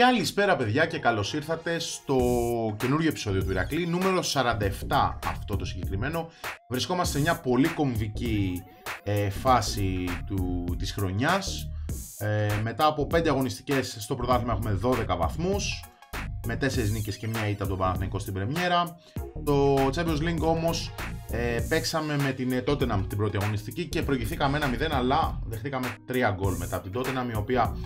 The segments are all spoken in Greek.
Καλησπέρα παιδιά και καλώς ήρθατε στο καινούργιο επεισόδιο του Ηρακλή, νούμερο 47 αυτό το συγκεκριμένο. Βρισκόμαστε σε μια πολύ κομβική φάση της χρονιάς. Μετά από 5 αγωνιστικές στο πρωτάθλημα έχουμε 12 βαθμούς, με 4 νίκες και μια ήττα τον Παναθηναϊκό στην πρεμιέρα. Το Champions League όμως παίξαμε με την Tottenham την πρώτη αγωνιστική και προηγηθήκαμε 1-0, αλλά δεχτήκαμε 3 γκολ μετά από την Tottenham, η οποία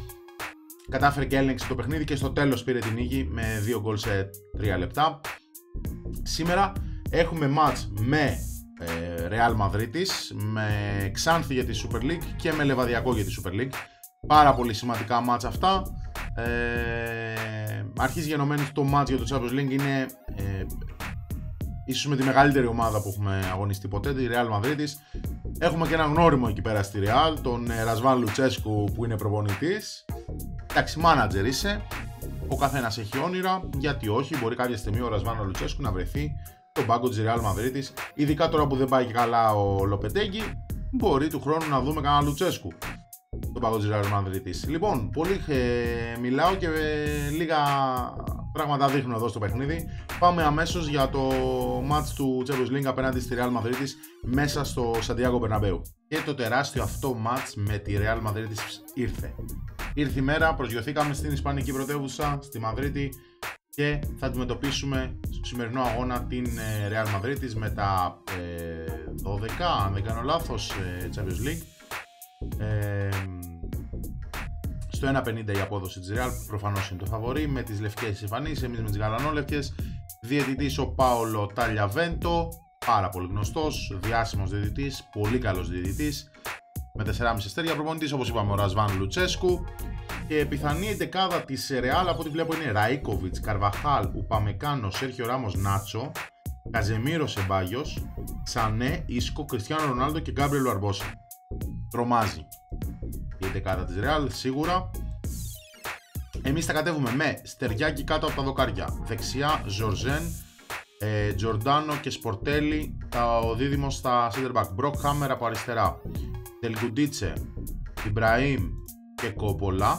κατάφερε και έλεγξε το παιχνίδι και στο τέλος πήρε την νίκη με 2 γκολ σε 3 λεπτά. Σήμερα έχουμε μάτς με Real Madrid, με Xanthi για τη Super League και με Levadiacos για τη Super League. Πάρα πολύ σημαντικά μάτς αυτά. Αρχής γενομένης το μάτς για το Champions League είναι ίσως με τη μεγαλύτερη ομάδα που έχουμε αγωνιστεί ποτέ, τη Real Madrid. Έχουμε και ένα γνώριμο εκεί πέρα στη Real, τον Razvan Lucescu που είναι προπονητής. Εντάξει, μάνατζερ είσαι, ο καθένας έχει όνειρα, γιατί όχι, μπορεί κάποια στιγμή ο Ρασβάνο Λουτσέσκου να βρεθεί στον πάγκο της Real Madrid, ειδικά τώρα που δεν πάει και καλά ο Λοπετέγκη, μπορεί του χρόνου να δούμε κανένα Λουτσέσκου στον πάγκο της Real Madrid. Λοιπόν, πολύ μιλάω και λίγα πράγματα δείχνω εδώ στο παιχνίδι. Πάμε αμέσως για το match του Champions League απέναντι στη Real Madrid μέσα στο Santiago Bernabéu. Και το τεράστιο αυτό match με τη Real Madrid ήρθε. Ήρθε η μέρα, προσγειωθήκαμε στην Ισπανική πρωτεύουσα, στη Μαδρίτη, και θα αντιμετωπίσουμε στο σημερινό αγώνα την Real Madrid με τα 12, αν δεν κάνω λάθος, Champions League. Στο 1.50 η απόδοση της Real, προφανώς είναι το φαβορί, με τις λευκές εμφανίσεις, εμείς με τις γαλανόλευκες. Διαιτητής ο Πάολο Ταλιαβέντο, πάρα πολύ γνωστός, διάσημος διαιτητής, πολύ καλός διαιτητής. Με 4,5 αστέρια προπονητής, όπως είπαμε, ο Ρασβάν Λουτσέσκου. Και πιθανή εντεκάδα της Real από ό,τι βλέπω είναι Rajković, Carvajal, Upamecano, Sergio Ramos, Nacho, Casemiro Σεμπάγιος, Sané, Isco, Cristiano Ronaldo και Gabriel Barbosa. Τρομάζει η εντεκάδα της Real σίγουρα. Εμείς τα κατέβουμε με στεριάκι κάτω από τα δοκάρια. Δεξιά Ζορζέν, Τζορντάνο και Σπορτέλη, ο δίδυμος στα center back. Μπροκχάμερ από αριστερά. Τελγκουντίτσε, Ιμπραήμ και Κόπολα.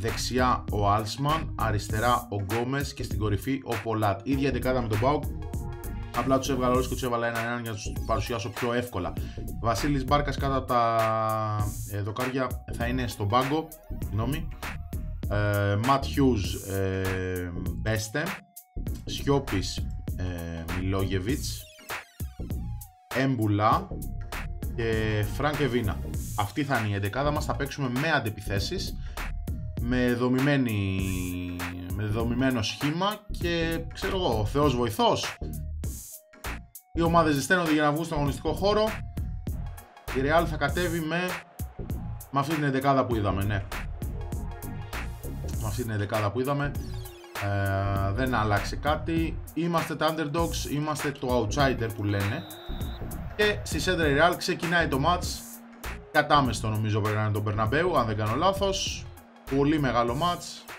Δεξιά ο Άλσμαν, αριστερά ο Γκόμες και στην κορυφή ο Πολάτ. Ίδια εντεκάδα με τον Πάουκ, απλά τους έβγαλα όλους και τους έβαλα έναν για να τους παρουσιάσω πιο εύκολα. Βασίλης Μπάρκας κάτω από τα δοκάρια θα είναι στον πάγκο, συγγνώμη. Ματ Χιούζ, Μπέστε, Σιώπης, Μιλόγεβιτς, Έμπουλα και Frank Evina. Αυτή θα είναι η εντεκάδα μας. Θα παίξουμε με αντεπιθέσεις, με δομημένο σχήμα και ξέρω εγώ, ο Θεός βοηθός. Οι ομάδες ζεσταίνονται για να βγουν στον αγωνιστικό χώρο. Η Real θα κατέβει με αυτή την εντεκάδα που είδαμε, ναι. Με αυτή την εντεκάδα που είδαμε. Δεν άλλαξε κάτι. Είμαστε τα underdogs, είμαστε το outsider που λένε. Και στη Central Real ξεκινάει το match. Κατάμεστο νομίζω πρέπει να είναι τον Μπερναμπέου, αν δεν κάνω λάθος. Πολύ μεγάλο match.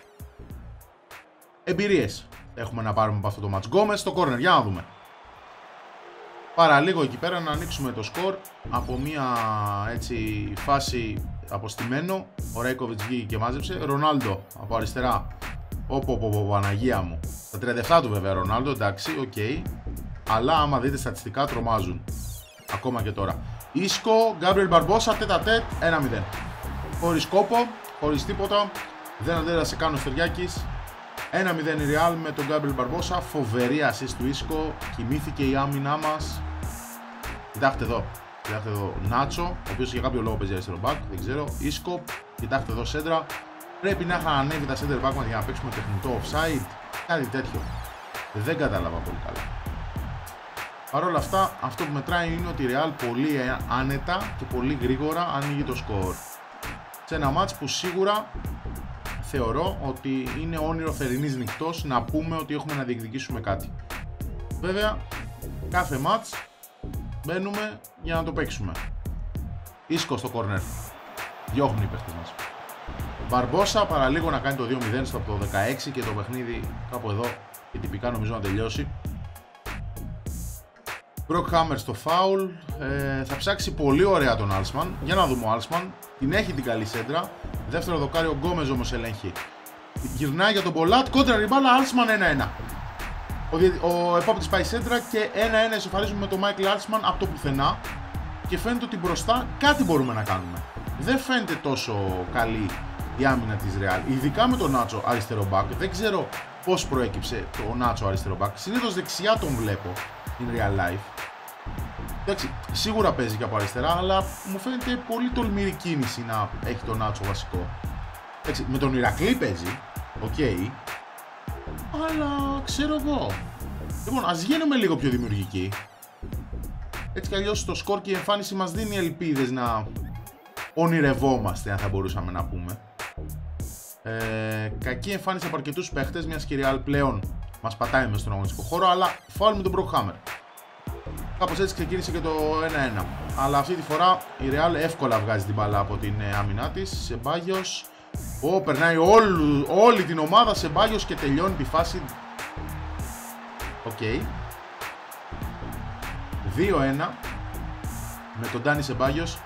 Εμπειρίες έχουμε να πάρουμε από αυτό το match. Γκόμες στο corner, για να δούμε. Παραλίγο εκεί πέρα να ανοίξουμε το σκορ από μια έτσι φάση αποστημένο. Ο Rajković βγήκε και μάζεψε. Ρονάλντο από αριστερά. Ωποποποπο, Αναγία μου. Τα 37 του βέβαια Ρονάλντο, εντάξει, οκ. Αλλά άμα δείτε στατιστικά τρομάζουν. Ακόμα και τώρα. Ίσκο, Γκάμπριελ Μπαρμπόσα, τέτα-τέτ, 1-0. Χωρίς κόπο, χωρίς τίποτα. Δεν αντέδρασε καν ο Στεριάκης. 1-0 η Real με τον Γκάμπριελ Μπαρμπόσα. Φοβερή assist του Ίσκο. Κοιμήθηκε η άμυνά μας. Κοιτάξτε εδώ. Κοιτάξτε εδώ Νάτσο, ο οποίος για κάποιο λόγο παίζει αριστερό μπακ. Δεν ξέρω. Ίσκο, κοιτάξτε εδώ σέντρα. Πρέπει να είχαν ανέβει τα center back για να παίξουμε τεχνητό offside. Κάτι τέτοιο. Δεν κατάλαβα πολύ καλά. Παρ' όλα αυτά, αυτό που μετράει είναι ότι η Real πολύ άνετα και πολύ γρήγορα ανοίγει το σκορ. Σε ένα μάτς που σίγουρα θεωρώ ότι είναι όνειρο θερινής νυχτός να πούμε ότι έχουμε να διεκδικήσουμε κάτι. Βέβαια, κάθε μάτς μπαίνουμε για να το παίξουμε. Ίσκο στο corner. Διώχνουν οι παίχτες μας. Μπαρμπόσα παραλίγο να κάνει το 2-0 στο 16 και το παιχνίδι κάπου εδώ και τυπικά νομίζω να τελειώσει. Μπροκ Χάμερ στο φάουλ. Θα ψάξει πολύ ωραία τον Άλσμαν. Για να δούμε ο Άλσμαν. Την έχει την καλή σέντρα. Δεύτερο δοκάρι ο Γκόμεζ όμως ελέγχει. Γυρνάει για τον Πολάτ. Κόντρα ριμπάλα. Άλσμαν 1-1. Ο επόπτης πάει σέντρα και 1-1 ισοφαρίζουμε με τον Μάικλ Άλσμαν από το πουθενά. Και φαίνεται ότι μπροστά κάτι μπορούμε να κάνουμε. Δεν φαίνεται τόσο καλή η άμυνα της Ρεάλ. Ειδικά με τον Νάτσο αριστερό μπακ. Δεν ξέρω πώς προέκυψε το Νάτσο αριστερό μπακ. Συνήθως δεξιά τον βλέπω in real life. Εντάξει, σίγουρα παίζει και από αριστερά, αλλά μου φαίνεται πολύ τολμηρή κίνηση να έχει τον Νάτσο βασικό. Εντάξει, με τον Ηρακλή παίζει, οκ. Okay, αλλά ξέρω εγώ. Λοιπόν, ας γίνουμε λίγο πιο δημιουργικοί. Έτσι κι αλλιώς το σκορ και η εμφάνιση μας δίνει ελπίδες να ονειρευόμαστε, αν θα μπορούσαμε να πούμε. Κακή εμφάνιση από αρκετούς παίχτες, μιας και η Real πλέον μας πατάει μες στον αγωνιστικό χώρο, αλλά φάουλ με τον Μπροκ Χάμερ. Κάπως έτσι ξεκίνησε και το 1-1. Αλλά αυτή τη φορά η Real εύκολα βγάζει την μπάλα από την άμυνά της. Σεμπάγιος. Περνάει όλη την ομάδα Σεμπάγιος και τελειώνει τη φάση. Οκ. 2-1 με τον Ντάνι Σεμπάγιος.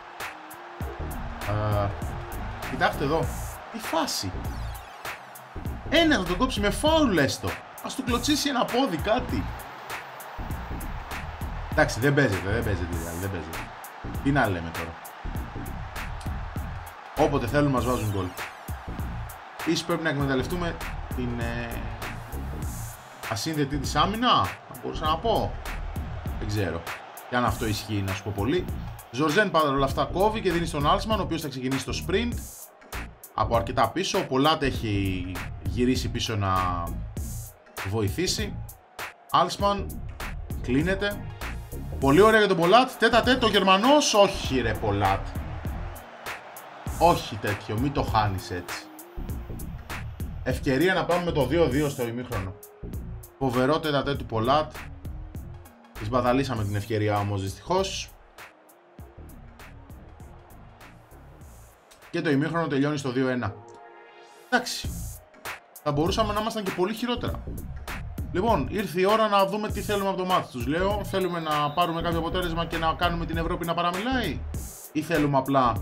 Κοιτάξτε εδώ. Η φάση. Ένα θα τον κόψει με φάουλ έστω. Ας του κλωτσίσει ένα πόδι κάτι. Εντάξει, δεν παίζεται. Τι να λέμε τώρα. Όποτε θέλουν μας βάζουν γκολ. Ίσως πρέπει να εκμεταλλευτούμε την ασύνδετη της άμυνα. Θα μπορούσα να πω. Δεν ξέρω. Και αν αυτό ισχύει να σου πω πολύ. Ζορζέν πάντα όλα αυτά κόβει και δίνει στον Άλσμαν, ο οποίος θα ξεκινήσει το sprint. Από αρκετά πίσω. Ο Πολάτ έχει γυρίσει πίσω να βοηθήσει. Άλσμαν κλείνεται. Πολύ ωραία για τον Πολάτ. Τέταρτο ο Γερμανός. Όχι ρε Πολάτ. Όχι τέτοιο. Μην το χάνεις έτσι. Ευκαιρία να πάμε με το 2-2 στο ημίχρονο. Φοβερό τέταρτο του Πολάτ. Της μπαταλήσαμε την ευκαιρία όμως δυστυχώς. Και το ημίχρονο τελειώνει στο 2-1. Εντάξει. Θα μπορούσαμε να ήμασταν και πολύ χειρότερα. Λοιπόν, ήρθε η ώρα να δούμε τι θέλουμε από το μάτι τους. Λέω, θέλουμε να πάρουμε κάποιο αποτέλεσμα και να κάνουμε την Ευρώπη να παραμιλάει, ή θέλουμε απλά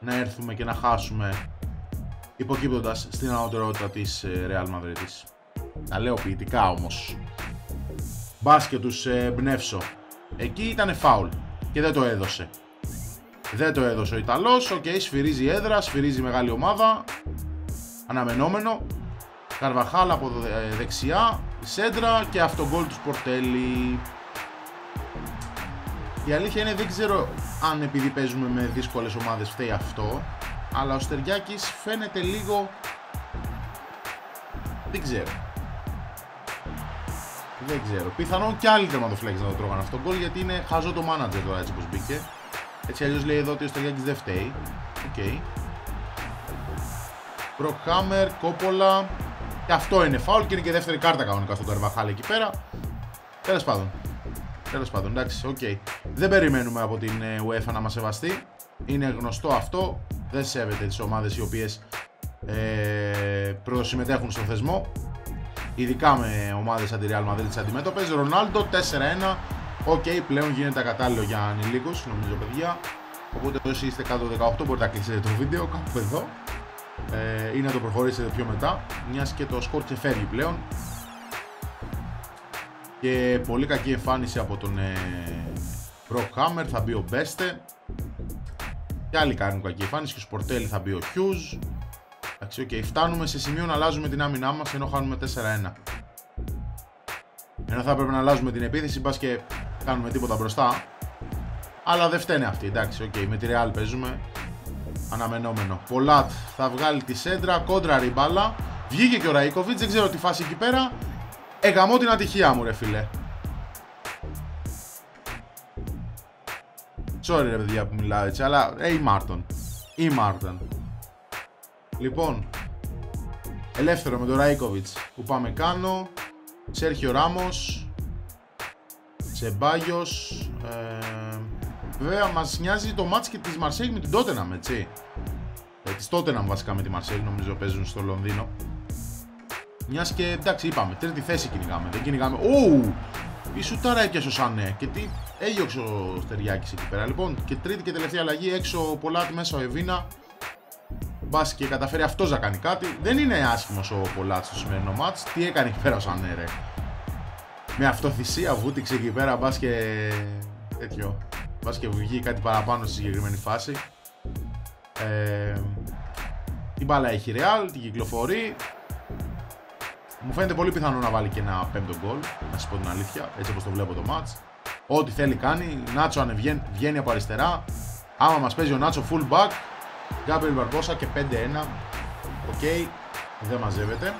να έρθουμε και να χάσουμε υποκύπτοντας στην ανωτερότητα της Real Madrid. Τα λέω ποιητικά όμως. Μπας και τους εμπνεύσω. Εκεί ήτανε φάουλ και δεν το έδωσε. Δεν το έδωσε ο Ιταλός. Οκ, σφυρίζει έδρα, σφυρίζει μεγάλη ομάδα. Αναμενόμενο. Καρβαχάλ από δεξιά. Σέντρα και αυτό γκολ τους πορτέλει. Η αλήθεια είναι δεν ξέρω αν επειδή παίζουμε με δύσκολες ομάδες φταίει αυτό, αλλά ο Στεριάκης φαίνεται λίγο, δεν ξέρω, πιθανόν και άλλοι τερματοφλέξεις να το τρώγαν αυτό γκολ, γιατί είναι χαζό το μάνατζερ τώρα έτσι όπως μπήκε. Έτσι αλλιώς λέει εδώ ότι ο Στεριάκης δεν φταίει. Οκ. Μπροκ Χάμερ, Κόπολα. Και αυτό είναι φάουλ και είναι και δεύτερη κάρτα κανονικά στον Καρβαχάλ εκεί πέρα. Τέλος πάντων, εντάξει, οκ. Δεν περιμένουμε από την UEFA να μας σεβαστεί. Είναι γνωστό αυτό. Δεν σέβεται τις ομάδες οι οποίες προσυμμετέχουν στον θεσμό. Ειδικά με ομάδες αντι Real Madrid τις αντιμέτωπες. Ρονάλντο 4-1. Οκ, πλέον γίνεται κατάλληλο για ανηλίκους, νομίζω παιδιά. Οπότε όσοι είστε κάτω 18 μπορείτε να κλείσετε το βίντεο κάπου εδώ. Ή να το προχωρήσετε πιο μετά, μιας και το σκορ ξεφεύγει πλέον. Και πολύ κακή εμφάνιση από τον Μπροκ Χάμερ. Θα μπει ο Μπέστε. Και άλλοι κάνουν κακή εμφάνιση. Και ο Σπορτέλη θα μπει ο Χιούζ. Εντάξει, okay, φτάνουμε σε σημείο να αλλάζουμε την άμυνά μας ενώ χάνουμε 4-1. Ενώ θα έπρεπε να αλλάζουμε την επίθεση, μπας και κάνουμε τίποτα μπροστά. Αλλά δεν φταίνε αυτοί. Εντάξει, okay, με τη Real παίζουμε. Αναμενόμενο. Πολάτ θα βγάλει τη σέντρα, κόντρα ριμπάλα. Βγήκε και ο Ρajković, δεν ξέρω τη φάση εκεί πέρα. Εγαμώ την ατυχία μου ρε φίλε. Sorry ρε παιδιά που μιλάω έτσι, αλλά η Μάρτον. Λοιπόν, ελεύθερο με τον Ρajković. Upamecano, Sergio Ramos, Σεμπάγιος. Βέβαια μας νοιάζει το μάτς και της Marseille με την Tottenham, έτσι. Της Tottenham βασικά με τη Marseille, νομίζω παίζουν στο Λονδίνο. Μιας και εντάξει είπαμε, τρίτη θέση κυνηγάμε, δεν κυνηγάμε. Ισού τώρα έπιασε ο Σανέ και τι έγιωξε ο Στεριάκης εκεί πέρα. Λοιπόν, και τρίτη και τελευταία αλλαγή, έξω ο Πολάτη, μέσα ο Εβίνα. Μπας και καταφέρει αυτός να κάνει κάτι. Δεν είναι άσχημος ο Πολάτης στο σημερινό μάτς. Τι έκανε εκεί πέρα ο Σανέ, ρε. Με αυτοθυσία βούτυξε εκεί πέρα, μπας και τέτοιο. Μπας και βγει κάτι παραπάνω στη συγκεκριμένη φάση. Την μπάλα έχει Real, την κυκλοφορεί. Μου φαίνεται πολύ πιθανό να βάλει και ένα πέμπτο γκολ, να σας πω την αλήθεια, έτσι όπως το βλέπω το μάτς. Ό,τι θέλει κάνει, Νάτσο βγαίνει από αριστερά. Άμα μας παίζει ο Νάτσο full back, Gabriel Barbosa και 5-1. Οκ, δεν μαζεύεται.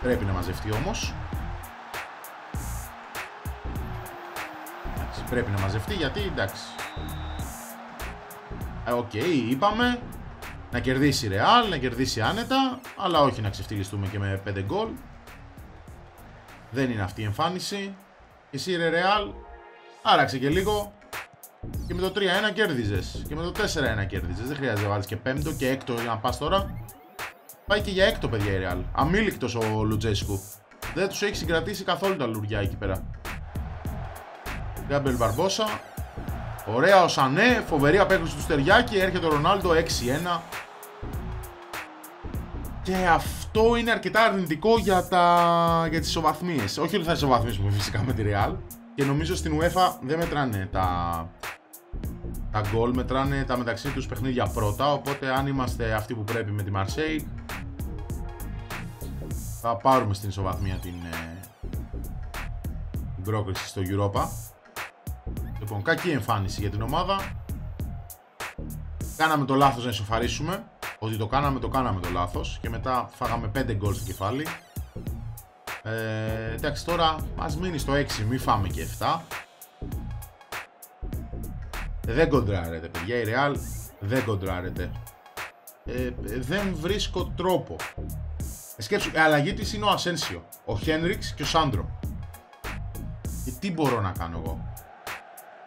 Πρέπει να μαζευτεί όμως. Εντάξει, πρέπει να μαζευτεί γιατί εντάξει. Οκ, είπαμε. Να κερδίσει Real, να κερδίσει άνετα, αλλά όχι να ξεφτυλιστούμε και με 5 γκολ. Δεν είναι αυτή η εμφάνιση. Εσύ ρε Real, άραξε και λίγο. Και με το 3-1 κέρδιζες. Και με το 4-1 κέρδιζες. Δεν χρειάζεται να βάλεις και 5ο και 6ο για να πας τώρα. Πάει και για 6ο, παιδιά, η Real. Αμήλικτος ο Λουτζέσκου. Δεν τους έχει συγκρατήσει καθόλου τα λουριά εκεί πέρα. Γκάμπελ Μπαρμπόσα. Ωραία ο Σανέ. Φοβερή απέκρουση του Στεριάκη. Έρχεται ο Ρονάλντο 6-1. Και αυτό είναι αρκετά αρνητικό για τις ισοβαθμίες. Όχι ότι θα ισοβαθμίσουμε φυσικά με τη Real. Και νομίζω στην UEFA δεν μετράνε τα γκολ, μετράνε τα μεταξύ τους παιχνίδια πρώτα. Οπότε αν είμαστε αυτοί που πρέπει με τη Marseille, θα πάρουμε στην ισοβαθμία την πρόκριση στο Europa. Λοιπόν, κακή εμφάνιση για την ομάδα. Κάναμε το λάθος να ισοφαρίσουμε. Ότι το κάναμε το λάθος. Και μετά φάγαμε 5 γκολ στο κεφάλι. Εντάξει, τώρα ας μείνει στο 6, μη φάμε και 7. Δεν κοντράρεται, παιδιά, η Real δεν κοντράρεται. Δεν βρίσκω τρόπο. Σκέψου, η αλλαγή της είναι ο Ασένσιο, ο Χένριξ και ο Σάντρο. Και τι μπορώ να κάνω εγώ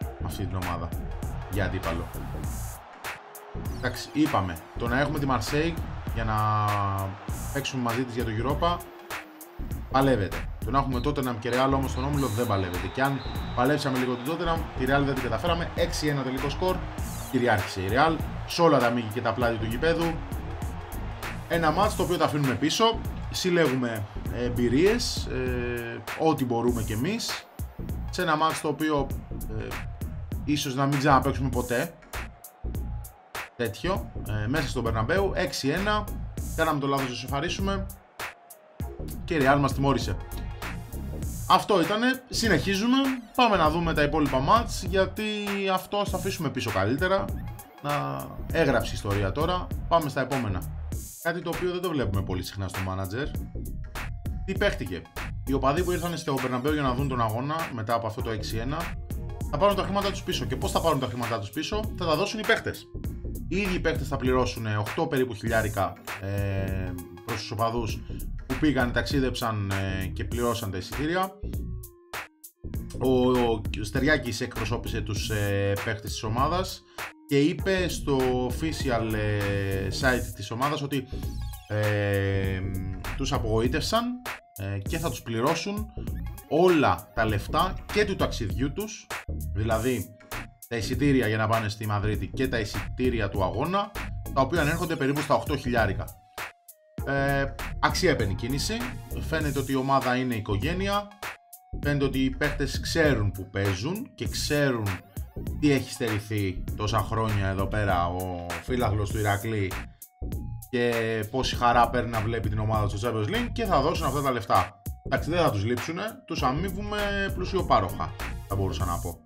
με αυτή την ομάδα για αντίπαλο? Εντάξει, είπαμε, το να έχουμε τη Marseille για να παίξουμε μαζί της για το Europa παλεύεται. Το να έχουμε Tottenham και Real όμως στον όμιλο δεν παλεύεται. Και αν παλέψαμε λίγο την Tottenham, τη Real δεν την καταφέραμε. 6-1 τελικό σκορ. Κυριάρχησε η Real σε όλα τα μήκη και τα πλάτη του γηπέδου. Ένα μάτς το οποίο τα αφήνουμε πίσω. Συλλέγουμε εμπειρίες, ό,τι μπορούμε κι εμείς. Σε ένα μάτς το οποίο ίσως να μην ξαναπαίξουμε ποτέ τέτοιο, μέσα στον Bernabéu. 6-1. Κάναμε το λάθος να σοφαρίσουμε. Και η Real μας τιμώρησε. Αυτό ήτανε. Συνεχίζουμε. Πάμε να δούμε τα υπόλοιπα μάτς, γιατί αυτό θα αφήσουμε πίσω καλύτερα. Να έγραψει ιστορία τώρα. Πάμε στα επόμενα. Κάτι το οποίο δεν το βλέπουμε πολύ συχνά στο manager. Τι παίχτηκε? Οι οπαδοί που ήρθαν στο Bernabéu για να δουν τον αγώνα μετά από αυτό το 6-1 θα πάρουν τα χρήματά τους πίσω. Και πώς θα πάρουν τα χρήματά τους πίσω? Θα τα δώσουν οι παίχτες. Οι ίδιοι παίχτες θα πληρώσουν 8 περίπου χιλιάρικα προς τους οπαδούς που πήγαν, ταξίδεψαν και πληρώσαν τα εισιτήρια. Ο Στεριάκης εκπροσώπησε τους παίχτες της ομάδας και είπε στο official site της ομάδας ότι τους απογοήτευσαν και θα τους πληρώσουν όλα τα λεφτά και του ταξιδιού τους, δηλαδή τα εισιτήρια για να πάνε στη Μαδρίτη και τα εισιτήρια του αγώνα, τα οποία ανέρχονται περίπου στα 8 χιλιάρικα. Αξιέπαινη κίνηση. Φαίνεται ότι η ομάδα είναι οικογένεια. Φαίνεται ότι οι παίχτες ξέρουν που παίζουν και ξέρουν τι έχει στερηθεί τόσα χρόνια εδώ πέρα ο φύλακλος του Ηρακλή και πόση χαρά παίρνει να βλέπει την ομάδα του στο Champions League, και θα δώσουν αυτά τα λεφτά. Εντάξει, δεν θα τους λείψουν, τους αμείβουμε πλουσιοπάροχα, θα μπορούσα να πω.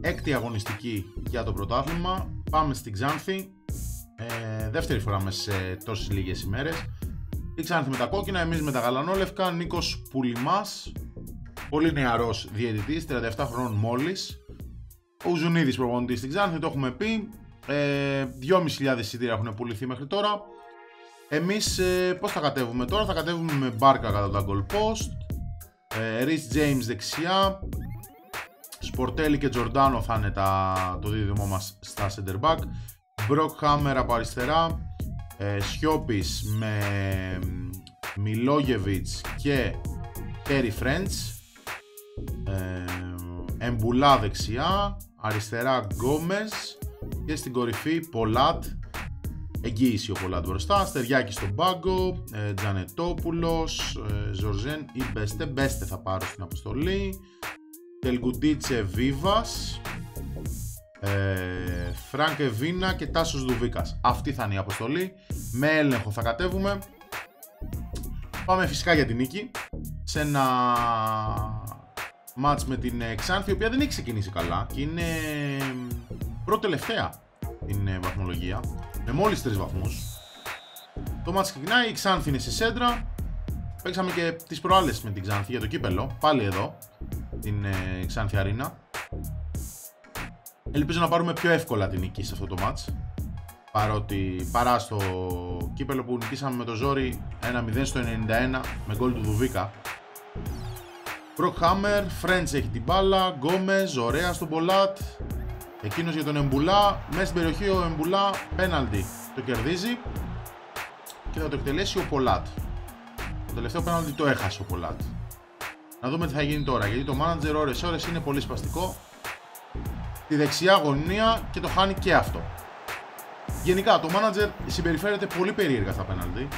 Έκτη αγωνιστική για το πρωτάθλημα. Πάμε στην Xanthi. Δεύτερη φορά μέσα σε τόσες λίγες ημέρες. Η Xanthi με τα κόκκινα, εμείς με τα γαλανόλευκα. Νίκος Πουλιμάς, πολύ νεαρός διαιτητής, 37 χρόνων μόλις. Ο Ζουνίδης προπονητής στην Xanthi, το έχουμε πει. 2.500 εισιτήρια έχουν πουληθεί μέχρι τώρα. Εμείς πώς θα κατέβουμε τώρα? Θα κατέβουμε με Μπάρκα κατά τα goal post, Rich James δεξιά, Σπορτέλη και Τζορντάνο θα είναι το δίδυμο μας στα center back. Μπροκ Χάμερ από αριστερά, Σιόπης με Μιλόγεβιτς και Τέρι Φρέντς. Εμπουλά δεξιά, αριστερά Γκόμες και στην κορυφή Πολάτ, εγγύηση ο Πολάτ μπροστά, Στεριάκη στον πάγκο, Τζανετόπουλος, Ζορζέν ή Μπέστε, Μπέστε θα πάρω στην αποστολή, Τελγκουντίτσε Βίβας, Φρανκ Εβίνα και Τάσος Δουβίκας. Αυτή θα είναι η αποστολή, με έλεγχο θα κατέβουμε. Πάμε φυσικά για την νίκη σε ένα μάτς με την Ξάνθη, η οποία δεν έχει ξεκινήσει καλά και είναι πρώτη τελευταία την βαθμολογία με μόλις 3 βαθμούς. Το μάτς ξεκινάει, η Ξάνθη είναι σε σέντρα. Παίξαμε και τις προάλλες με την Ξάνθη για το κύπελο, πάλι εδώ την Ξάνθη Αρίνα. Ελπίζω να πάρουμε πιο εύκολα την νίκη σε αυτό το μάτς, παρά στο κύπελο που νικήσαμε με το ζόρι 1-0 στο 91 με γκολ του Δουβίκα. Μπροκ Χάμερ, Φρέντς έχει την μπάλα, Γκόμες, ωραία στον Πολάτ, εκείνος για τον Εμπουλά, μέσα στην περιοχή ο Εμπουλά, πέναλτι, το κερδίζει και θα το εκτελέσει ο Πολάτ. Το τελευταίο πέναλτι το έχασε ο Πολάτ. Να δούμε τι θα γίνει τώρα, γιατί το μάνατζερ ώρες είναι πολύ σπαστικό. Τη δεξιά γωνία και το χάνει και αυτό. Γενικά το μάνατζερ συμπεριφέρεται πολύ περίεργα στα πέναλτι.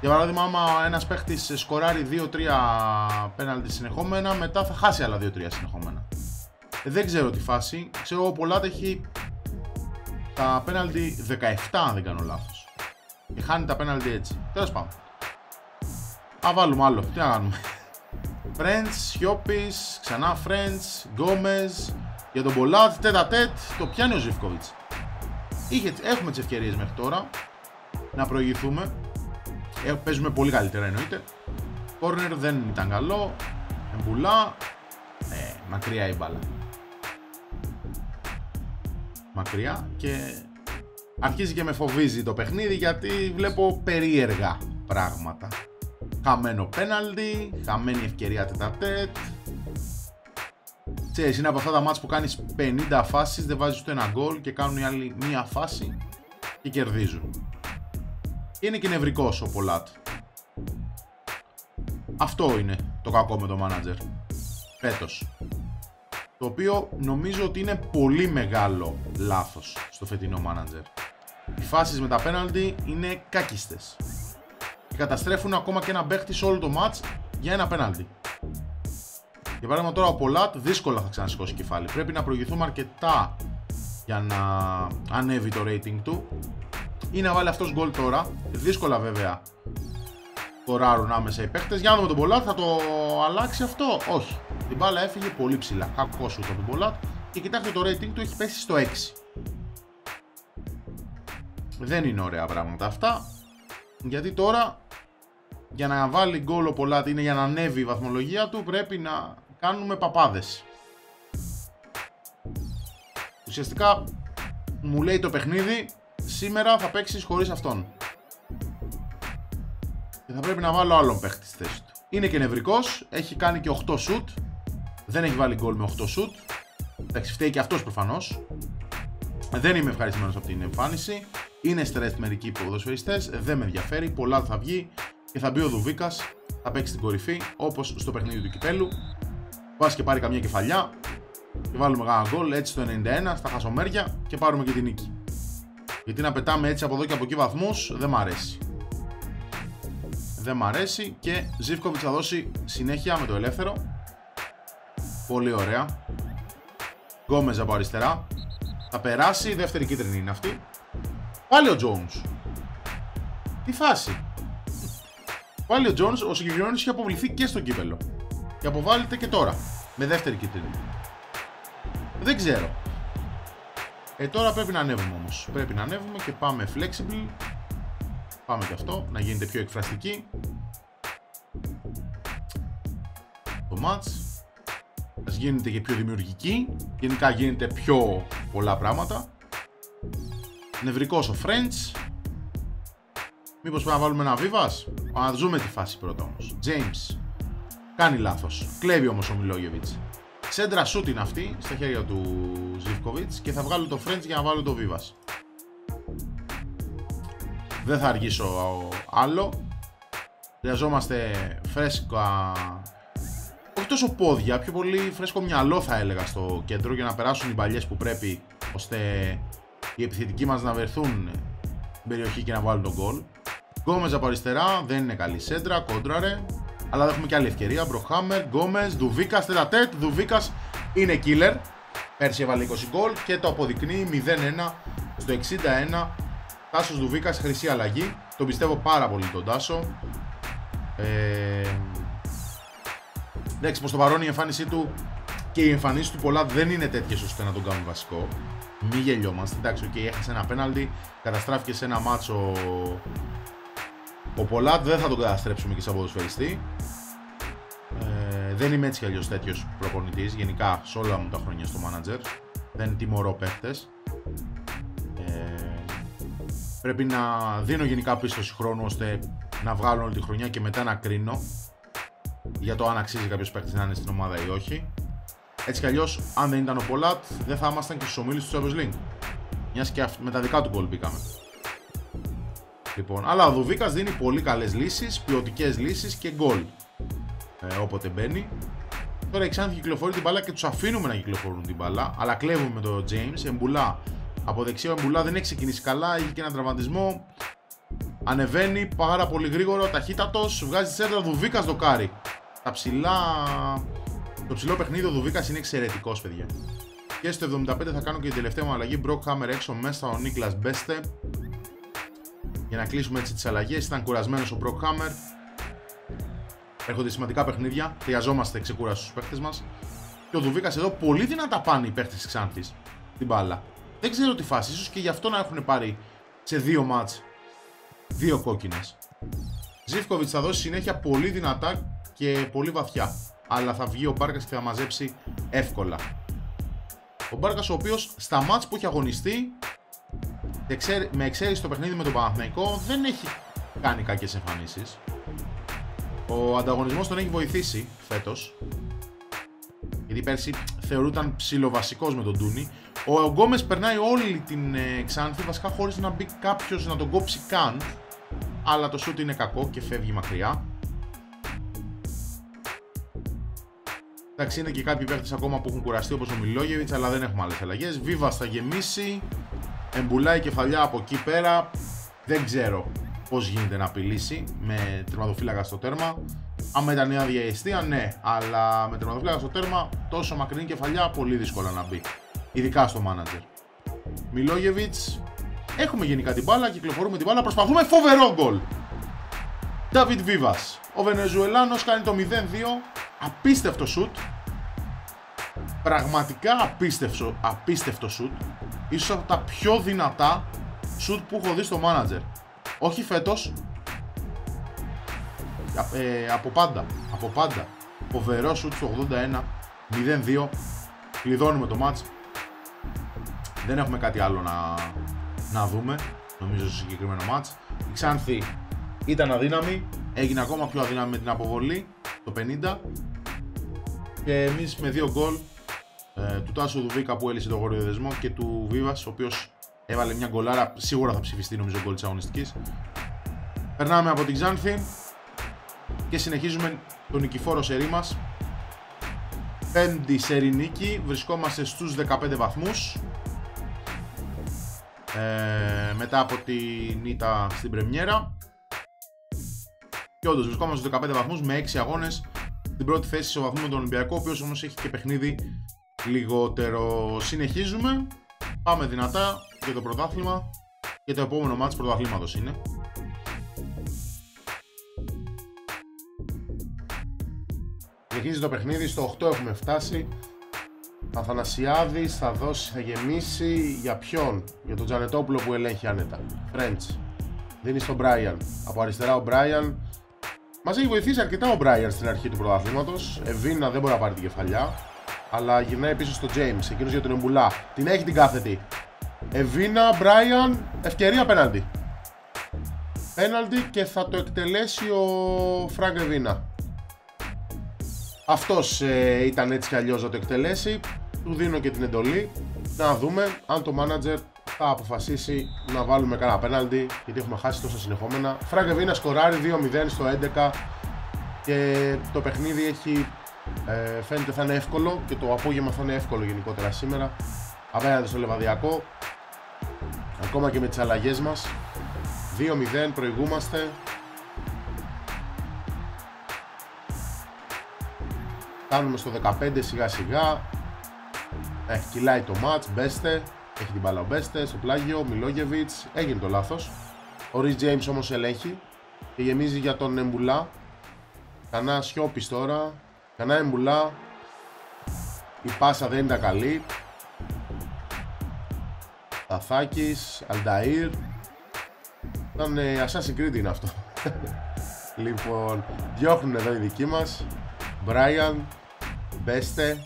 Για παράδειγμα, άμα ένας παίχτης σκοράρει 2-3 πέναλτι συνεχόμενα, μετά θα χάσει άλλα 2-3 συνεχόμενα. Δεν ξέρω τη φάση. Ξέρω ο Πολάτ έχει τα πέναλτι 17, αν δεν κάνω λάθος. Και χάνει τα πέναλτι έτσι. Τέλος πάντων. Α, βάλουμε άλλο. Τι να κάνουμε. Φρέντς, Σιώπης, ξανά Φρέντς, Γκόμες. Για τον Πολάτ, τέτα τέτ, το πιάνει ο Ζιβκοβιτς. Έχουμε τις ευκαιρίες μέχρι τώρα να προηγηθούμε. Παίζουμε πολύ καλύτερα εννοείται. Κόρνερ δεν ήταν καλό. Εμπουλά. Μακριά η μπάλα. Μακριά και αρχίζει και με φοβίζει το παιχνίδι γιατί βλέπω περίεργα πράγματα. Χαμένο πέναλτι, χαμένη ευκαιρία τέτα τέτ. Ξέρεις, είναι από αυτά τα μάτς που κάνεις 50 φάσεις, δεν βάζεις το ένα γκολ και κάνουν οι άλλοι μία φάση και κερδίζουν. Είναι και νευρικός ο Πολάτ. Αυτό είναι το κακό με το μάνατζερ φέτος. Το οποίο νομίζω ότι είναι πολύ μεγάλο λάθος στο φετινό μάνατζερ. Οι φάσεις με τα πέναλτι είναι κάκιστες. Και καταστρέφουν ακόμα και ένα παίχτη σε όλο το μάτς για ένα πέναλτι. Για παράδειγμα τώρα ο Πολάτ δύσκολα θα ξανασηκώσει κεφάλι. Πρέπει να προηγηθούμε αρκετά για να ανέβει το rating του. Ή να βάλει αυτός γκολ τώρα. Δύσκολα βέβαια κοράρουν άμεσα οι παίκτες. Για να δούμε τον Πολάτ, θα το αλλάξει αυτό. Όχι. Την μπάλα έφυγε πολύ ψηλά. Κακό σου τον Πολάτ. Και κοιτάξτε το rating του έχει πέσει στο 6. Δεν είναι ωραία πράγματα αυτά. Γιατί τώρα για να βάλει γκολ ο Πολάτ, είναι για να ανέβει η βαθμολογία του, πρέπει να κάνουμε παπάδες. Ουσιαστικά μου λέει το παιχνίδι, σήμερα θα παίξεις χωρίς αυτόν. Και θα πρέπει να βάλω άλλον παίχτη στη θέση του. Είναι και νευρικός, έχει κάνει και 8 σουτ. Δεν έχει βάλει γκολ με 8 σουτ. Εντάξει, φταίει και αυτός προφανώς. Δεν είμαι ευχαριστημένος από την εμφάνιση. Είναι στρες μερικοί ποδοσφαιριστές, δεν με ενδιαφέρει. Πολάτ θα βγει και θα μπει ο Δουβίκας, θα παίξει την κορυφή όπως στο παιχνίδι του κυπέλου. Βάζει και πάρει καμιά κεφαλιά και βάλουμε ένα γκολ έτσι στο 91 στα χασομέρια και πάρουμε και την νίκη. Γιατί να πετάμε έτσι από εδώ και από εκεί βαθμούς δεν μ' αρέσει. Δεν μ' αρέσει και Ζιβκοβιτς θα δώσει συνέχεια με το ελεύθερο. Πολύ ωραία. Γκόμεζα από αριστερά. Θα περάσει, η δεύτερη κίτρινη είναι αυτή. Πάλι ο Τζόουνς. Τι φάση. Πάλι ο Τζόνς, ο συγκεκριμένος είχε αποβληθεί και στο κύπελο. Και αποβάλλεται και τώρα, με δεύτερη κίτρινη. Δεν ξέρω. Τώρα πρέπει να ανέβουμε όμως. Πρέπει να ανέβουμε και πάμε flexible. Πάμε και αυτό, να γίνεται πιο εκφραστική. Το μάτς. Ας γίνεται και πιο δημιουργική. Γενικά γίνεται πιο πολλά πράγματα. Νευρικός ο Φρέντς. Μήπως πρέπει να βάλουμε ένα Βίβας. Να δούμε τη φάση πρώτα όμως. James. Κάνει λάθος. Κλέβει όμως ο Μιλόγεβιτς. Σέντρα σούτ είναι αυτή στα χέρια του Ζιβκοβιτς και θα βγάλω το Φρέντς για να βάλω το Βίβας. Δεν θα αργήσω άλλο. Χρειαζόμαστε φρέσκα. όχι τόσο πόδια, πιο πολύ φρέσκο μυαλό θα έλεγα στο κέντρο για να περάσουν οι μπαλιές που πρέπει ώστε οι επιθετικοί μας να βρεθούν στην περιοχή και να βάλουν τον γκολ. Γκόμες από αριστερά, δεν είναι καλή σέντρα, κόντραρε. Αλλά έχουμε και άλλη ευκαιρία. Μπροχάμερ, Γκόμες, Δουβίκας, τέτα-τέτ. Δουβίκας είναι killer. Πέρσι έβαλε 20 γκολ και το αποδεικνύει 0-1 στο 61. Τάσος Δουβίκας, χρυσή αλλαγή. Τον πιστεύω πάρα πολύ τον Τάσο. Εντάξει, προς το παρόν η εμφάνισή του και οι εμφανίσεις του πολλά δεν είναι τέτοιες ώστε να τον κάνουν βασικό. Μη γελιόμαστε. Εντάξει, okay, έχασε ένα πέναλτι, καταστράφηκε σε ένα μάτσο ο Πολάτ, δεν θα τον καταστρέψουμε και σαν ποδοσφαιριστή. Δεν είμαι έτσι κι αλλιώς τέτοιος προπονητής, γενικά σε όλα μου τα χρόνια στο manager. Δεν τιμωρώ παίχτες. Πρέπει να δίνω γενικά πίστοση χρόνου ώστε να βγάλω όλη τη χρονιά και μετά να κρίνω για το αν αξίζει κάποιος παίκτης να είναι στην ομάδα ή όχι. Έτσι κι αλλιώς, αν δεν ήταν ο Πολάτ, δεν θα ήμασταν και στους ομίλους του Champions League. Μιας και με τα δικά του γκολ μπήκαμε. Λοιπόν, αλλά ο Δουβίκας δίνει πολύ καλές λύσεις, ποιοτικές λύσεις και γκολ όποτε μπαίνει. Τώρα η Xanthi κυκλοφορεί την μπάλα και τους αφήνουμε να κυκλοφορούν την μπάλα, αλλά κλέβουμε με τον James. Εμπουλά από δεξιά, Εμπουλά δεν έχει ξεκινήσει καλά, είχε και έναν τραυματισμό. Ανεβαίνει πάρα πολύ γρήγορο, ταχύτατος, βγάζει τη σέντρα, Δουβίκας δοκάρει. Το ψηλό παιχνίδι ο Δουβίκας είναι εξαιρετικός, παιδιά. Και στο 75 θα κάνω και την τελευταία μου αλλαγή. Μπροχάμερ έξω, μέσα ο Νίκλας Μπέστε. Για να κλείσουμε έτσι τις αλλαγές, ήταν κουρασμένος ο Μπροχάμερ. Έρχονται σημαντικά παιχνίδια, χρειαζόμαστε ξεκούραση στους παίχτες μας. Και ο Δουβίκας εδώ πολύ δυνατά πάνε οι παίχτες της Xanthis την μπάλα. Δεν ξέρω τι φάση, ίσως και γι' αυτό να έχουν πάρει σε δύο μάτς δύο κόκκινες. Ζίβκοβιτς θα δώσει συνέχεια πολύ δυνατά και πολύ βαθιά. Αλλά θα βγει ο Μπάρκας και θα μαζέψει εύκολα. Ο Μπάρκας, ο οποίος στα μάτς που έχει αγωνιστεί, με εξαίρεση το παιχνίδι με τον Παναθηναϊκό, δεν έχει κάνει κακές εμφανίσεις. Ο ανταγωνισμός τον έχει βοηθήσει φέτος. Γιατί πέρσι θεωρούταν ψιλοβασικός με τον Τούνι. Ο Γκόμες περνάει όλη την Xanthi βασικά χωρίς να μπει κάποιος να τον κόψει καν. Αλλά το σούτ είναι κακό και φεύγει μακριά. Εντάξει, είναι και κάποιοι παίχτες ακόμα που έχουν κουραστεί όπως ο Milošević, αλλά δεν έχουμε άλλες αλλαγές. Βίβας θα γεμίσει. Εμπουλάει κεφαλιά από εκεί πέρα. Δεν ξέρω πώς γίνεται να απειλήσει με τερματοφύλακα στο τέρμα. Αν ήταν μια διαιστία, ναι, αλλά με τερματοφύλακα στο τέρμα, τόσο μακρινή κεφαλιά, πολύ δύσκολα να μπει. Ειδικά στο μάνατζερ. Milošević. Έχουμε γενικά την μπάλα, κυκλοφορούμε την μπάλα, προσπαθούμε, φοβερό γκολ. David Vivas. Ο Βενεζουελάνος κάνει το 0-2. Απίστευτο σουτ. Πραγματικά απίστευτο σουτ. Ίσως από τα πιο δυνατά σουτ που έχω δει στο μάνατζερ. Όχι φέτος. Από πάντα. Από πάντα. Φοβερό σουτ στο 81. 0-2. Κλειδώνουμε το μάτς. Δεν έχουμε κάτι άλλο να δούμε, νομίζω, στο συγκεκριμένο μάτς. Η Xanthi ήταν αδύναμη. Έγινε ακόμα πιο αδύναμη με την αποβολή. Το 50. Και εμείς με δύο γκολ. Του Τάσου Δουβίκα που έλυσε το γοριοδεσμό και του Βίβας, ο οποίος έβαλε μια γκολάρα, σίγουρα θα ψηφιστεί νομίζω γκολ της αγωνιστικής. Περνάμε από την Xanthi και συνεχίζουμε τον νικηφόρο σερί μας. Πέμπτη σερί νίκη, βρισκόμαστε στους 15 βαθμούς. Μετά από την ήττα στην πρεμιέρα. Και όντως βρισκόμαστε στους 15 βαθμούς με 6 αγώνες. Στην πρώτη θέση στο βαθμό με τον Ολυμπιακό, ο οποίος όμως έχει και παιχνίδι λιγότερο. Συνεχίζουμε. Πάμε δυνατά για το πρωτάθλημα. Και το επόμενο μάτς πρωταθλήματος είναι. Συνεχίζει το παιχνίδι. Στο 8 έχουμε φτάσει. Αθανασιάδης θα δώσει, θα γεμίσει. Για ποιον? Για τον Τζανετόπουλο που ελέγχει άνετα. Φρέντς. Δίνει στον Μπράιαν. Από αριστερά ο Μπράιαν. Μας έχει βοηθήσει αρκετά ο Μπράιαν στην αρχή του πρωταθλήματος. Ευίνα δεν μπορεί να πάρει την κεφαλιά. Αλλά γυρνάει πίσω στο James, εκείνος για τον Εμπουλά. Την έχει την κάθετη. Evina, Brian, ευκαιρία πέναλτι. Πέναλτι και θα το εκτελέσει ο Frank Evina. Αυτός ήταν έτσι κι αλλιώς να το εκτελέσει. Του δίνω και την εντολή. Να δούμε αν το manager θα αποφασίσει να βάλουμε κανένα πέναλτι, γιατί έχουμε χάσει τόσα συνεχόμενα. Frank Evina σκοράρει 2-0 στο 11 και το παιχνίδι έχει Φαίνεται θα είναι εύκολο και το απόγευμα θα είναι εύκολο γενικότερα σήμερα απέναντι στο Λεβαδιακό, ακόμα και με τις αλλαγές μας. 2-0 προηγούμαστε. Κάνουμε στο 15 σιγά σιγά. Κυλάει το μάτς, Μπέστε, έχει την μπάλα ο Μπέστε στο πλάγιο, Μιλόγεβιτς, έγινε το λάθος. Ο Ρις Τζέιμς όμως ελέγχει και γεμίζει για τον Εμπουλά. Κανά σιώπης τώρα, κανά Εμπουλά. Η πάσα δεν ήταν καλή. Ταθάκης, Αλνταΐρ. Ήταν Assassin's Creed είναι αυτό. Λοιπόν, διώχνουν εδώ οι δικοί μας. Μπράιαν, Μπέστε.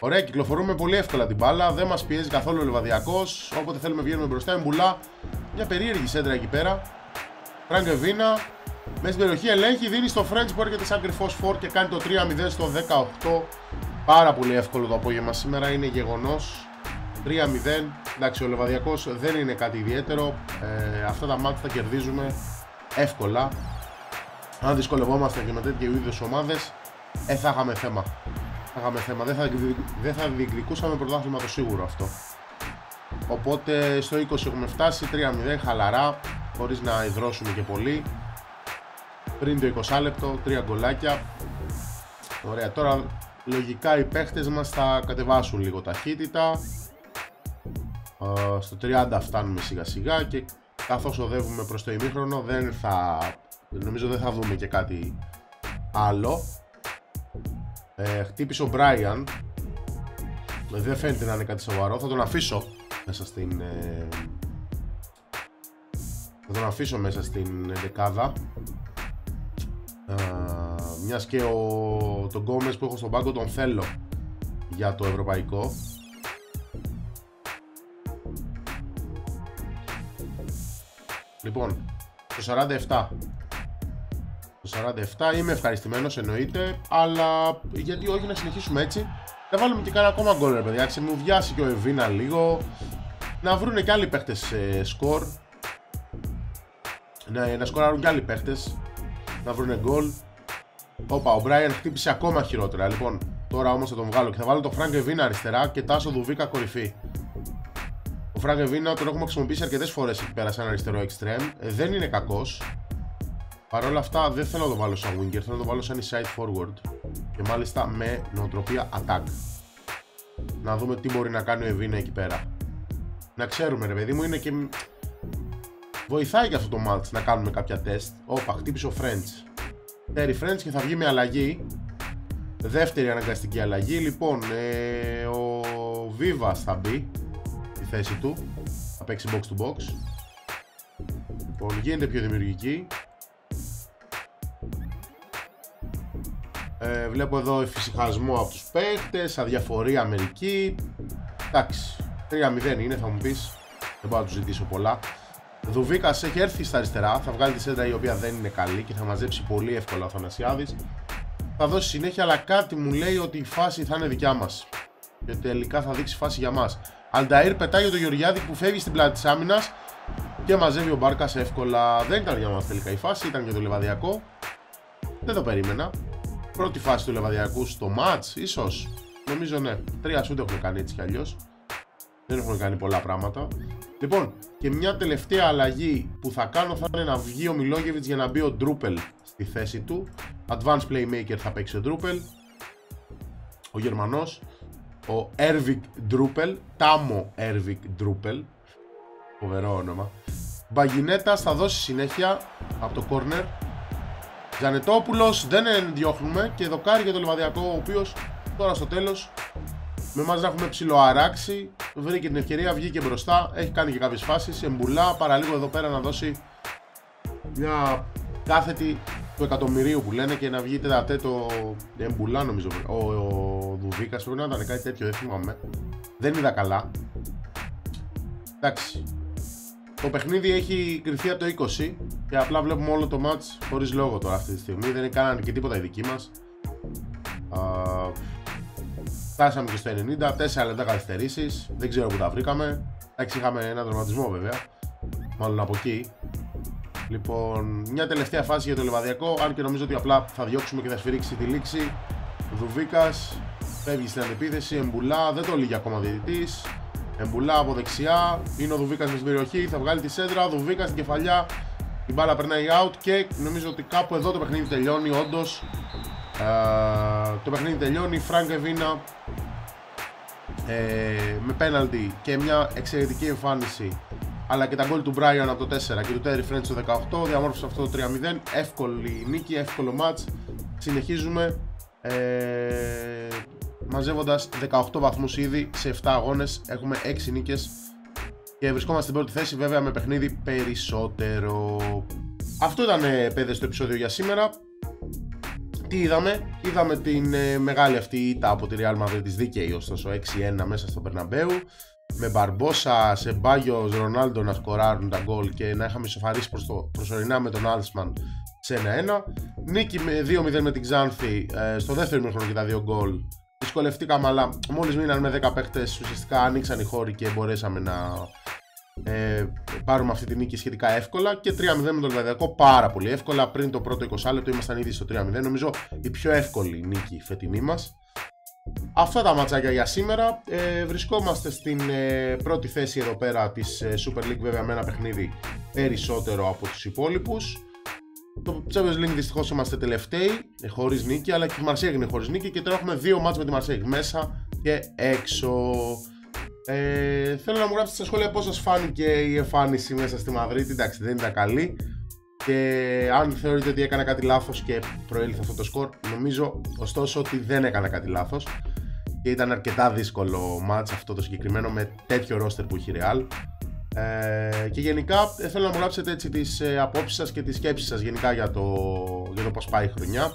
Ωραία, κυκλοφορούμε πολύ εύκολα την μπάλα. Δεν μας πιέζει καθόλου ο Λεβαδιακός. Όποτε θέλουμε βγαίνουμε μπροστά. Εμπουλά, μια περίεργη σέντρα εκεί πέρα. Frank Evina, μέσα στην περιοχή ελέγχει. Δίνει στο French που έρχεται σαν κρυφός φορ και κάνει το 3-0 στο 18. Πάρα πολύ εύκολο το απόγευμα σήμερα. Είναι γεγονός. 3-0. Εντάξει, ο Λεβαδιακός δεν είναι κάτι ιδιαίτερο. Αυτά τα μάτια τα κερδίζουμε εύκολα. Αν δυσκολευόμαστε και με τέτοιου είδους ομάδες, θα είχαμε θέμα. Δεν θα διεκδικούσαμε πρωτάθλημα το σίγουρο αυτό. Οπότε στο 20 έχουμε φτάσει 3-0 χαλαρά, χωρίς να ιδρώσουμε και πολύ. Πριν το 20 λεπτό, 3 γκολάκια. Ωραία, τώρα λογικά οι παίχτες μας θα κατεβάσουν λίγο ταχύτητα. Στο 30 φτάνουμε σιγά σιγά και καθώς οδεύουμε προς το ημίχρονο νομίζω δεν θα δούμε και κάτι άλλο. Χτύπησε ο Μπράιαν. Δεν φαίνεται να είναι κάτι σοβαρό. Θα τον αφήσω μέσα στην δεκάδα, μιας και τον Γκόμες που έχω στον πάγκο τον θέλω για το ευρωπαϊκό. Λοιπόν, το 47. Το 47 είμαι ευχαριστημένος εννοείται, αλλά γιατί όχι να συνεχίσουμε έτσι. Να βάλουμε και κανένα ακόμα γκολ, ρε παιδιά. Ξεμουδιάσει και ο Evina λίγο. Να βρούνε και άλλοι παίχτες σκορ. Να σκοράρουν και άλλοι παίχτες. Να βρούνε γκολ. Όπα, ο Brian χτύπησε ακόμα χειρότερα. Λοιπόν, τώρα όμως θα τον βγάλω και θα βάλω το Frank Evina αριστερά και Τάσο Δουβίκα κορυφή. Ο Frank Evina τον έχουμε χρησιμοποιήσει αρκετές φορές εκεί πέρα σαν αριστερό extreme. Δεν είναι κακός. Παρ' όλα αυτά δεν θέλω να το βάλω σαν winger, θέλω να το βάλω σαν inside forward και μάλιστα με νοοτροπία attack. Να δούμε τι μπορεί να κάνει ο Evina εκεί πέρα. Να ξέρουμε, ρε παιδί μου, είναι και βοηθάει και αυτό το match να κάνουμε κάποια τεστ. Όπα, χτύπησε ο French. Τέρι French και θα βγει με αλλαγή. Δεύτερη αναγκαστική αλλαγή. Λοιπόν, ο Vivas θα μπει στη θέση του. Θα παίξει box to box. Λοιπόν, γίνεται πιο δημιουργική. Βλέπω εδώ εφησυχασμό από τους παίχτες, αδιαφορία μερικοί. Εντάξει, 3-0 είναι, θα μου πεις. Δεν πάω να τους ζητήσω πολλά. Δουβίκας έχει έρθει στα αριστερά, θα βγάλει τη σέντρα η οποία δεν είναι καλή και θα μαζέψει πολύ εύκολα ο Θανασιάδης. Θα δώσει συνέχεια, αλλά κάτι μου λέει ότι η φάση θα είναι δικιά μας και τελικά θα δείξει φάση για μας. Αλνταΐρ πετάει τον Γεωργιάδη που φεύγει στην πλάτη της άμυνας και μαζεύει ο Μπάρκας εύκολα. Δεν ήταν για μας τελικά η φάση, ήταν για το Λεβαδιακό. Δεν το περίμενα. Πρώτη φάση του Λεβαδιακού στο μάτς, ίσως. Νομίζω ναι. Τρία σούτ έχουμε κάνει έτσι κι αλλιώς. Δεν έχουμε κάνει πολλά πράγματα. Λοιπόν, και μια τελευταία αλλαγή που θα κάνω θα είναι να βγει ο Milošević για να μπει ο Ντρούπελ στη θέση του. Advanced Playmaker θα παίξει ο Ντρούπελ. Ο Γερμανός. Ο Έρβικ Ντρούπελ. Τάμο Έρβικ Ντρούπελ. Φοβερό όνομα. Μπαγινέτας θα δώσει συνέχεια από το corner. Ζανετόπουλος, δεν διώχνουμε και δοκάρει για το Λεβαδιακό, ο οποίος τώρα στο τέλος με εμάς να έχουμε ψιλοαράξει, βρήκε την ευκαιρία, βγήκε μπροστά, έχει κάνει και κάποιες φάσεις. Εμπουλά παραλίγο εδώ πέρα να δώσει μια κάθετη του εκατομμυρίου που λένε και να βγει τέταρτο Εμπουλά, νομίζω. Ο Δουβίκας πρέπει να ήταν κάτι τέτοιο, δεν θυμάμαι. Δεν είδα καλά. Εντάξει. Το παιχνίδι έχει κρυφθεί από το 20 και απλά βλέπουμε όλο το match χωρίς λόγο τώρα αυτή τη στιγμή. Δεν έκαναν και τίποτα οι δικοί μας. Φτάσαμε και στο 90, 4 λεπτά καθυστερήσεις. Δεν ξέρω που τα βρήκαμε. Εντάξει, είχαμε ένα τραυματισμό βέβαια. Μάλλον από εκεί. Λοιπόν, μια τελευταία φάση για το Λεβαδιακό. Αν και νομίζω ότι απλά θα διώξουμε και θα σφυρίξει τη λήξη. Δουβίκας φεύγει στην αντεπίθεση. Εμπουλά, δεν το λύγει ακόμα διαιτητής. Εμπουλά από δεξιά. Είναι ο Δουβίκας στην περιοχή. Θα βγάλει τη σέντρα. Δουβίκας στην κεφαλιά. Η μπάλα περνάει out και νομίζω ότι κάπου εδώ το παιχνίδι τελειώνει. Όντως, το παιχνίδι τελειώνει. Frank Evina με πέναλτι και μια εξαιρετική εμφάνιση, αλλά και τα γκολ του Brian από το 4 και του Terry French το 18 διαμόρφωσε αυτό το 3-0. Εύκολη νίκη, εύκολο match. Συνεχίζουμε μαζεύοντας 18 βαθμούς ήδη σε 7 αγώνες. Έχουμε 6 νίκες και βρισκόμαστε στην πρώτη θέση, βέβαια με παιχνίδι περισσότερο. Αυτό ήταν, παιδες, το επεισόδιο για σήμερα. Τι είδαμε? Είδαμε την μεγάλη αυτή ήττα από τη Real Madrid, της δίκαιη ωστόσο, 6-1 μέσα στο Περναμπέου, με Μπαρμπόσα, Σεμπάγιος, Ρονάλντο να σκοράρουν τα γκολ και να είχαμε ισοφαρίσει προσωρινά με τον Άλσμαν σε 1-1. Νίκη 2-0 με την Ξάνθη στο δεύτερο ημίχρονο και τα 2 γκολ. Δυσκολευτήκαμε, αλλά μόλις μείναν με 10 παίχτες ουσιαστικά άνοιξαν οι χώροι και μπορέσαμε να πάρουμε αυτή τη νίκη σχετικά εύκολα. Και 3-0 με τον Λεβαδιακό πάρα πολύ εύκολα. Πριν το πρώτο 20 λεπτό ήμασταν ήδη στο 3-0. Νομίζω η πιο εύκολη νίκη φετινή μας. Αυτά τα ματσάκια για σήμερα. Βρισκόμαστε στην πρώτη θέση εδώ πέρα της Super League, βέβαια με ένα παιχνίδι περισσότερο από τους υπόλοιπους. Το Champions League δυστυχώς είμαστε τελευταίοι, χωρίς νίκη, αλλά και η Marseille έγινε χωρίς νίκη και τώρα έχουμε 2 μάτς με τη Marseille μέσα και έξω. Θέλω να μου γράψετε στα σχόλια πώς σας φάνηκε η εμφάνιση μέσα στη Μαδρίτη. Εντάξει, δεν ήταν καλή. Και αν θεωρείτε ότι έκανα κάτι λάθος και προήλθε αυτό το σκορ, νομίζω ωστόσο ότι δεν έκανα κάτι λάθος. Και ήταν αρκετά δύσκολο μάτς αυτό το συγκεκριμένο με τέτοιο ρόστερ που είχε η Real. Και γενικά θέλω να μου γράψετε έτσι τις απόψεις σας και τις σκέψεις σας γενικά για το πώς πάει η χρονιά.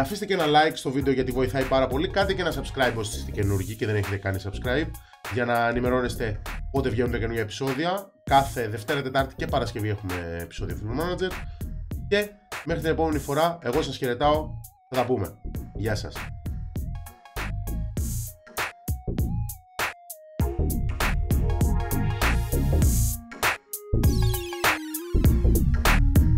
Αφήστε και ένα like στο βίντεο γιατί βοηθάει πάρα πολύ. Κάντε και ένα subscribe όσοι είστε καινούργοι και δεν έχετε κάνει subscribe, για να ενημερώνεστε πότε βγαίνουν τα καινούργια επεισόδια. Κάθε Δευτέρα, Τετάρτη και Παρασκευή έχουμε επεισόδιο Football Manager. Και μέχρι την επόμενη φορά, εγώ σας χαιρετάω. Θα τα πούμε. Γεια σας.